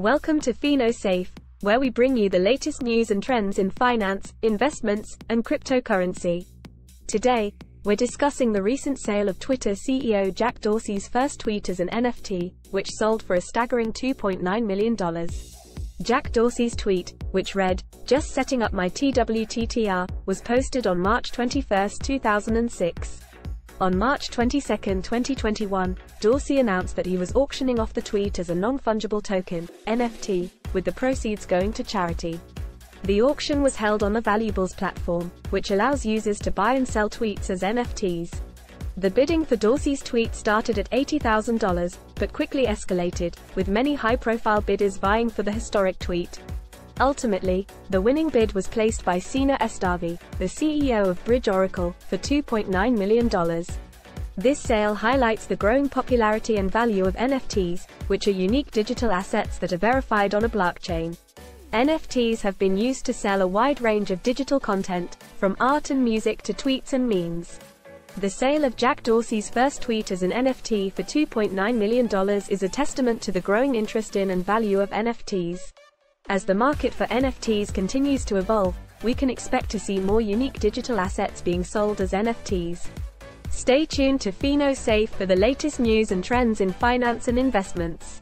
Welcome to FinoSafe, where we bring you the latest news and trends in finance, investments, and cryptocurrency. Today, we're discussing the recent sale of Twitter CEO Jack Dorsey's first tweet as an NFT, which sold for a staggering $2.9 million. Jack Dorsey's tweet, which read, "Just setting up my TWTTR, was posted on March 21, 2006. On March 22, 2021, Dorsey announced that he was auctioning off the tweet as a non-fungible token, NFT, with the proceeds going to charity. The auction was held on the Valuables platform, which allows users to buy and sell tweets as NFTs. The bidding for Dorsey's tweet started at $80,000, but quickly escalated, with many high-profile bidders vying for the historic tweet. Ultimately, the winning bid was placed by Sina Estavi, the CEO of Bridge Oracle, for $2.9 million. This sale highlights the growing popularity and value of NFTs, which are unique digital assets that are verified on a blockchain. NFTs have been used to sell a wide range of digital content, from art and music to tweets and memes. The sale of Jack Dorsey's first tweet as an NFT for $2.9 million is a testament to the growing interest in and value of NFTs. As the market for NFTs continues to evolve, we can expect to see more unique digital assets being sold as NFTs. Stay tuned to FinoSafe for the latest news and trends in finance and investments.